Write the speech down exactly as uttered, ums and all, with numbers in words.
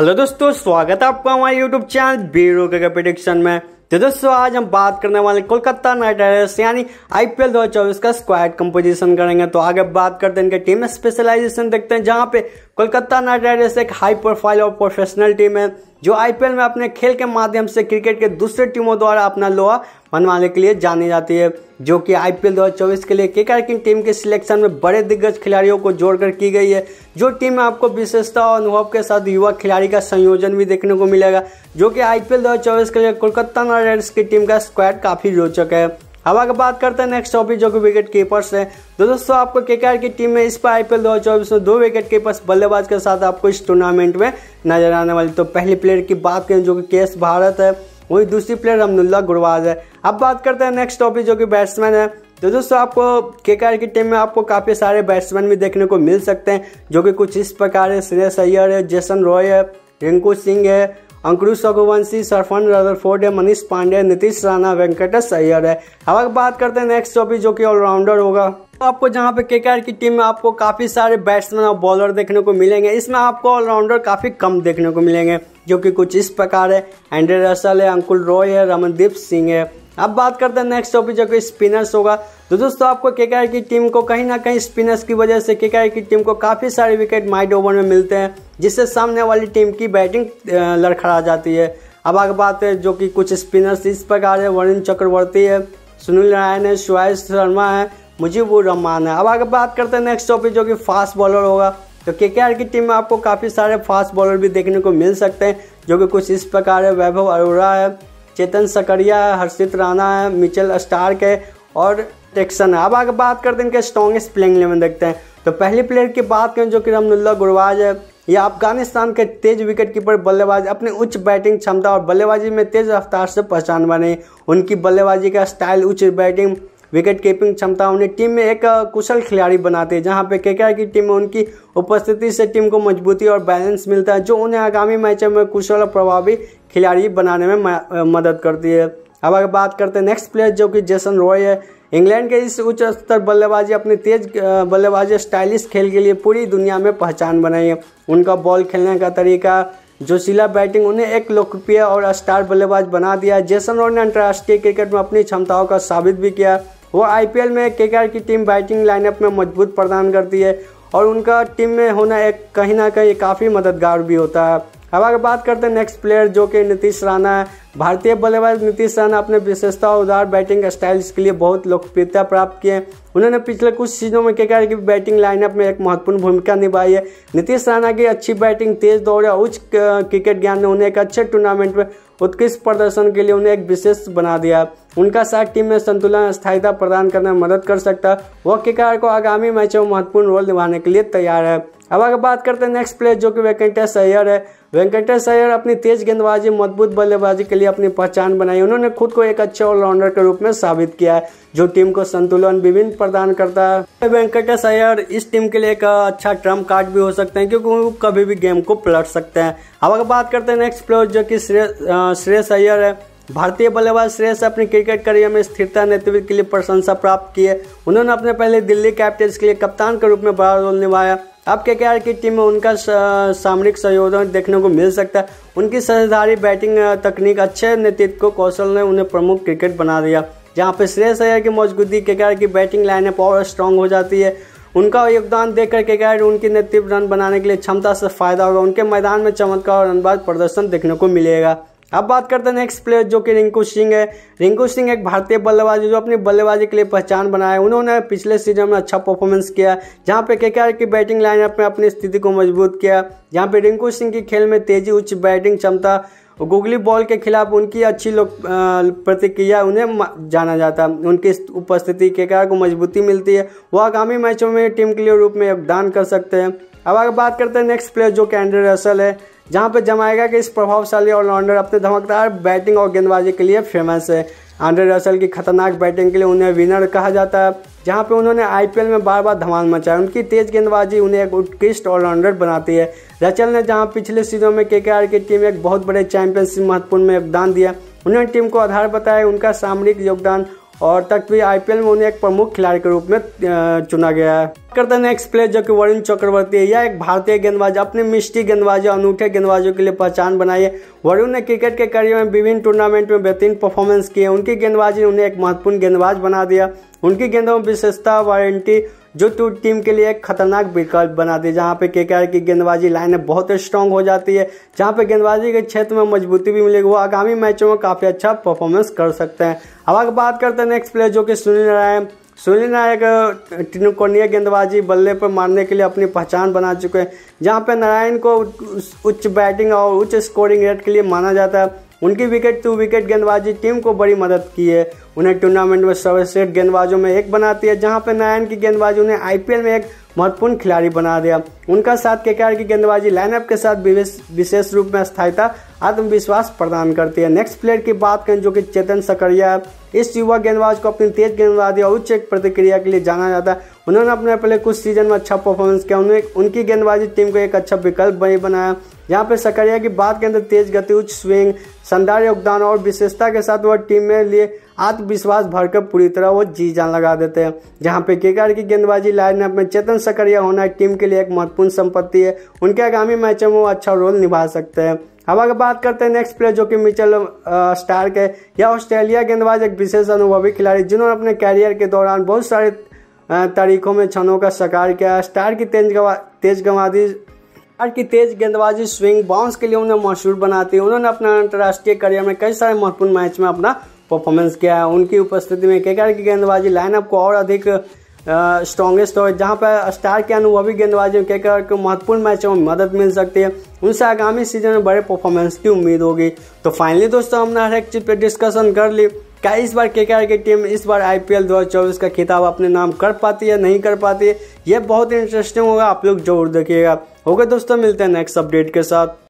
Hello दोस्तों, स्वागत है आपका हमारे यूट्यूब चैनल बीरो के प्रेडिक्शन में। तो दोस्तों आज हम बात करने वाले कोलकाता नाइट राइडर्स यानी आईपीएल दो हज़ार चौबीस का स्क्वाड कंपोजिशन करेंगे। तो आगे बात करते हैं इनके टीम स्पेशलाइजेशन देखते हैं, जहां पे कोलकाता नाइट राइडर्स एक हाई प्रोफाइल और प्रोफेशनल टीम है जो आईपीएल में अपने खेल के माध्यम से क्रिकेट के दूसरे टीमों द्वारा अपना लोहा मनवाने के लिए जानी जाती है, जो कि आईपीएल दो हज़ार चौबीस के लिए केकेआर की टीम के सिलेक्शन में बड़े दिग्गज खिलाड़ियों को जोड़कर की गई है। जो टीम में आपको विशेषता और अनुभव के साथ युवा खिलाड़ी का संयोजन भी देखने को मिलेगा, जो कि आईपीएल दो हज़ार चौबीस के लिए कोलकाता नाइट राइडर्स की टीम का स्क्वाड काफ़ी रोचक है। अब आगे बात करते हैं नेक्स्ट टॉपिक जो कि विकेट कीपर्स है। तो दोस्तों आपको केकेआर की टीम में इस पर आईपीएल दो हज़ार चौबीस में दो विकेट कीपर्स बल्लेबाज के साथ आपको इस टूर्नामेंट में नजर आने वाली। तो पहली प्लेयर की बात करें जो कि केस भारत है, वही दूसरी प्लेयर रहमानुल्लाह गुरबाज है। अब बात करते हैं नेक्स्ट टॉपिक जो कि बैट्समैन है। तो दोस्तों आपको केकेआर की टीम में आपको काफ़ी सारे बैट्समैन भी देखने को मिल सकते हैं, जो कि कुछ इस प्रकार है। श्रेयस अय्यर है, जेसन रॉय है, रिंकू सिंह है, अंकुरू रघुवंशी, सरफन रदरफोर्ड है, मनीष पांडे, नीतीश राणा, वेंकटेश अय्यर है। अब बात करते हैं नेक्स्ट टॉपिक जो कि ऑलराउंडर होगा। तो आपको जहां पे केकेआर की टीम में आपको काफ़ी सारे बैट्समैन और बॉलर देखने को मिलेंगे, इसमें आपको ऑलराउंडर काफ़ी कम देखने को मिलेंगे, जो कि कुछ इस प्रकार है। एंड्रे रसल है, अंकुल रॉय है, रमनदीप सिंह है। अब बात करते हैं नेक्स्ट टॉपिक जो कि स्पिनर्स होगा। तो दोस्तों आपको केकेआर की टीम को कहीं ना कहीं स्पिनर्स की वजह से केकेआर की टीम को काफ़ी सारे विकेट माइड ओवर में मिलते हैं, जिससे सामने वाली टीम की बैटिंग लड़खड़ा जाती है। अब आगे बात है जो कि कुछ स्पिनर्स इस प्रकार है। वरुण चक्रवर्ती है, सुनील नारायण है, सुहास शर्मा है, मुजीबुर रहमान है। अब आगे बात करते हैं नेक्स्ट टॉपिक जो कि फास्ट बॉलर होगा। तो केकेआर की टीम में आपको काफ़ी सारे फास्ट बॉलर भी देखने को मिल सकते हैं, जो कि कुछ इस प्रकार है। वैभव अरोरा है, चेतन सकरिया है, हर्षित राणा है, मिचेल स्टार्क है और टेक्सन है। अब आगे बात करते हैं इनके स्ट्रॉन्गेस्ट प्लेइंग इलेवन देखते हैं। तो पहली प्लेयर की बात करें जो कि रहमानुल्लाह गुरबाज है। यह अफगानिस्तान के तेज विकेट कीपर बल्लेबाज अपने उच्च बैटिंग क्षमता और बल्लेबाजी में तेज रफ्तार से पहचान बने। उनकी बल्लेबाजी का स्टाइल, उच्च बैटिंग, विकेट कीपिंग क्षमता उन्हें टीम में एक कुशल खिलाड़ी बनाती है, जहां पे केकेआर की टीम में उनकी उपस्थिति से टीम को मजबूती और बैलेंस मिलता है, जो उन्हें आगामी मैचों में कुशल और प्रभावी खिलाड़ी बनाने में मदद करती है। अब अगर बात करते हैं नेक्स्ट प्लेयर जो कि जेसन रॉय है। इंग्लैंड के इस उच्च स्तर बल्लेबाजी अपने तेज बल्लेबाजी स्टाइलिश खेल के लिए पूरी दुनिया में पहचान बनाई है। उनका बॉल खेलने का तरीका, जोशीला बैटिंग उन्हें एक लोकप्रिय और स्टार बल्लेबाज बना दिया। जेसन रॉय ने अंतर्राष्ट्रीय क्रिकेट में अपनी क्षमताओं का साबित भी किया। वो आईपीएल में केकेआर की टीम बैटिंग लाइनअप में मजबूत प्रदान करती है और उनका टीम में होना एक कहीं ना कहीं काफ़ी मददगार भी होता है। अब अगर बात करते हैं नेक्स्ट प्लेयर जो कि नीतीश राणा है। भारतीय बल्लेबाज नीतीश राणा अपने विशेषता और उदार बैटिंग स्टाइल्स के लिए बहुत लोकप्रियता प्राप्त किए हैं। उन्होंने पिछले कुछ सीजनों में केकेआर की बैटिंग लाइनअप में एक महत्वपूर्ण भूमिका निभाई है। नीतीश राणा की अच्छी बैटिंग, तेज दौड़ और उच्च क्रिकेट ज्ञान ने उन्हें एक अच्छे टूर्नामेंट में उत्कृष्ट प्रदर्शन के लिए उन्हें एक विशेष बना दिया। उनका साथ टीम में संतुलन, स्थायिता प्रदान करने में मदद कर सकता है। वह केकेआर को आगामी मैचों में महत्वपूर्ण रोल निभाने के लिए तैयार है। अब अगर बात करते हैं नेक्स्ट प्लेयर जो कि वेंकटेश अय्यर है। वेंकटेश अय्यर अपनी तेज गेंदबाजी, मजबूत बल्लेबाजी के लिए अपनी पहचान बनाई। उन्होंने खुद को एक अच्छे ऑलराउंडर के रूप में साबित किया है, जो टीम को संतुलन विभिन्न प्रदान करता है। वेंकटेश अय्यर इस टीम के लिए एक अच्छा ट्रम्प कार्ड भी हो सकते हैं, क्योंकि वो कभी भी गेम को पलट सकते हैं। अब अगर बात करते हैं नेक्स्ट प्लेयर जो कि श्रेयस अय्यर है। भारतीय बल्लेबाज श्रेयस अपने क्रिकेट करियर में स्थिरता, नेतृत्व के लिए प्रशंसा प्राप्त की है। उन्होंने अपने पहले दिल्ली कैपिटल्स के लिए कप्तान के रूप में बड़ा रोल निभाया। अब केकेआर की टीम में उनका सामरिक संयोजन देखने को मिल सकता है। उनकी साझेदारी, बैटिंग तकनीक, अच्छे नेतृत्व कौशल ने उन्हें प्रमुख क्रिकेट बना दिया, जहां पर श्रेयस अय्यर की मौजूदगी केकेआर की बैटिंग लाइनअप और स्ट्रांग हो जाती है। उनका योगदान देखकर केकेआर उनकी नेतृत्व रन बनाने के लिए क्षमता से फायदा होगा। उनके मैदान में चमत्कार और रनबाज प्रदर्शन देखने को मिलेगा। अब बात करते हैं नेक्स्ट प्लेयर जो कि रिंकू सिंह है। रिंकू सिंह एक भारतीय बल्लेबाज है जो अपनी बल्लेबाजी के लिए पहचान बनाए। उन्होंने पिछले सीजन में अच्छा परफॉर्मेंस किया, जहां पे केकेआर की बैटिंग लाइनअप में अपनी स्थिति को मजबूत किया। जहां पे रिंकू सिंह की खेल में तेजी, उच्च बैटिंग क्षमता, गुगली बॉल के खिलाफ उनकी अच्छी लोक प्रतिक्रिया उन्हें जाना जाता है। उनकी उपस्थिति केकेआर को मजबूती मिलती है। वह आगामी मैचों में टीम के लिए रूप में योगदान कर सकते हैं। अब आगे बात करते हैं नेक्स्ट प्लेयर जो कि एंड्रे रसल है, जहां पर जमायका के इस प्रभावशाली ऑलराउंडर अपने धमकदार बैटिंग और गेंदबाजी के लिए फेमस है। आंद्रे रसल की खतरनाक बैटिंग के लिए उन्हें विनर कहा जाता है, जहां पे उन्होंने आईपीएल में बार बार धमाल मचाया। उनकी तेज गेंदबाजी उन्हें एक उत्कृष्ट ऑलराउंडर बनाती है। रसल ने जहां पिछले सीजन में केकेआर की टीम एक बहुत बड़े चैंपियनशिप महत्वपूर्ण में योगदान दिया, उन्होंने टीम को आधार बताया। उनका सामरिक योगदान और तत्वी आईपीएल में उन्हें एक प्रमुख खिलाड़ी के रूप में चुना गया है। करते हैं नेक्स्ट प्लेयर जो कि वरुण चक्रवर्ती है। यह एक भारतीय गेंदबाज, अपने मिष्टी गेंदबाजी अनूठे गेंदबाजों के लिए पहचान बनाई है। वरुण ने क्रिकेट के करियर में विभिन्न टूर्नामेंट में बेहतरीन परफॉर्मेंस किए। उनकी गेंदबाजी ने उन्हें एक महत्वपूर्ण गेंदबाज बना दिया। उनकी गेंदों में विशेषता वारंटी जो टीम के लिए एक खतरनाक विकल्प बनाती है। जहाँ पे केकेआर की गेंदबाजी लाइन बहुत स्ट्रांग हो जाती है, जहाँ पे गेंदबाजी के क्षेत्र में मजबूती भी मिलेगी, वो आगामी मैचों में काफ़ी अच्छा परफॉर्मेंस कर सकते हैं। अब आगे बात करते हैं नेक्स्ट प्लेयर जो कि सुनील नारायण। सुनील नारायण त्रिकोणीय गेंदबाजी बल्ले पर मारने के लिए अपनी पहचान बना चुके हैं, जहाँ पे नारायण को उच्च बैटिंग और उच्च स्कोरिंग रेट के लिए माना जाता है। उनकी विकेट टू विकेट गेंदबाजी टीम को बड़ी मदद की है, उन्हें टूर्नामेंट में सर्वश्रेष्ठ गेंदबाजों में एक बनाती है। जहां पर नारायण की गेंदबाजी उन्हें आईपीएल में एक महत्वपूर्ण खिलाड़ी बना दिया। उनका साथ केकेआर की गेंदबाजी लाइनअप के साथ विशेष रूप में स्थायिता, आत्मविश्वास प्रदान करती है। नेक्स्ट प्लेयर की बात करें जो कि चेतन सकरिया है। इस युवा गेंदबाज को अपनी तेज गेंदबाजी और उच्च प्रतिक्रिया के लिए जाना जाता है। उन्होंने अपने पहले कुछ सीजन में अच्छा परफॉर्मेंस किया। उन्होंने उनकी गेंदबाजी टीम को एक अच्छा विकल्प बनाया। यहाँ पर सकरिया की बात करें तो तेज गति, उच्च स्विंग, शानदार योगदान और विशेषता के साथ वह टीम में लिए आत्मविश्वास भरकर पूरी तरह वो जी जान लगा देते हैं। जहाँ पे केकेआर की गेंदबाजी लाइनअप में चेतन सकरिया होना टीम के लिए एक महत्वपूर्ण संपत्ति है। उनके आगामी मैचों में वो अच्छा रोल निभा सकते हैं। अब अगर बात करते हैं नेक्स्ट प्लेयर जो कि मिचेल स्टार्क है। यह ऑस्ट्रेलिया गेंदबाज एक विशेष अनुभवी खिलाड़ी जिन्होंने अपने कैरियर के दौरान बहुत सारे तरीकों में क्षणों का शिकार किया। स्टार की तेज तेज गंवादी की तेज गेंदबाजी स्विंग बाउंस के लिए उन्हें मशहूर बनाती है। उन्होंने अपना अंतर्राष्ट्रीय करियर में कई सारे महत्वपूर्ण मैच में अपना परफॉर्मेंस किया है। उनकी उपस्थिति में केकेआर की गेंदबाजी लाइनअप को और अधिक स्ट्रॉन्गेस्ट हो, जहां पर स्टार के अनुभवी गेंदबाजी में केकेआर को महत्वपूर्ण मैचों में मदद मिल सकती है। उनसे आगामी सीजन में बड़े परफॉर्मेंस की उम्मीद होगी। तो फाइनली दोस्तों, हमने हर एक चीज़ पर डिस्कशन कर ली। क्या इस बार केकेआर की टीम इस बार आईपीएल दो हज़ार चौबीस का खिताब अपने नाम कर पाती है, नहीं कर पाती है? यह बहुत इंटरेस्टिंग होगा, आप लोग जरूर देखिएगा। ओके दोस्तों, मिलते हैं नेक्स्ट अपडेट के साथ।